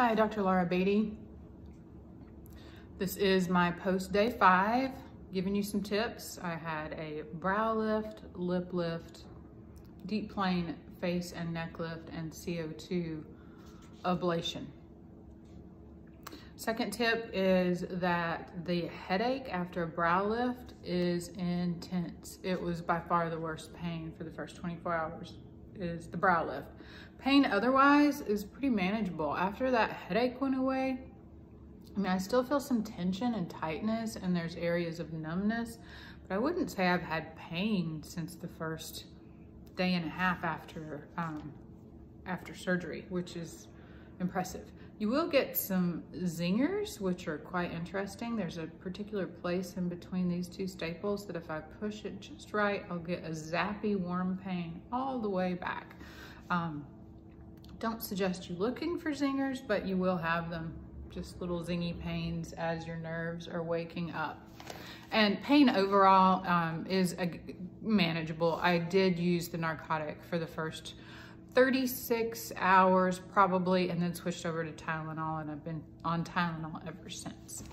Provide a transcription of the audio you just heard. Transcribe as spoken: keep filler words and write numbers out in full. Hi, Doctor Laura Beatty. This is my post day five, giving you some tips. I had a brow lift, lip lift, deep plane face and neck lift, and C O two ablation. Second tip is that the headache after a brow lift is intense. It was by far the worst pain for the first twenty-four hours. Is the brow lift. Pain otherwise is pretty manageable. After that headache went away, I mean, I still feel some tension and tightness, and there's areas of numbness, but I wouldn't say I've had pain since the first day and a half after, um, after surgery, which is impressive. You will get some zingers, which are quite interesting. There's a particular place in between these two staples that if I push it just right, I'll get a zappy warm pain all the way back. Um, don't suggest you looking for zingers, but you will have them, just little zingy pains as your nerves are waking up. And pain overall um, is a, manageable. I did use the narcotic for the first thirty-six hours probably, and then switched over to Tylenol, and I've been on Tylenol ever since.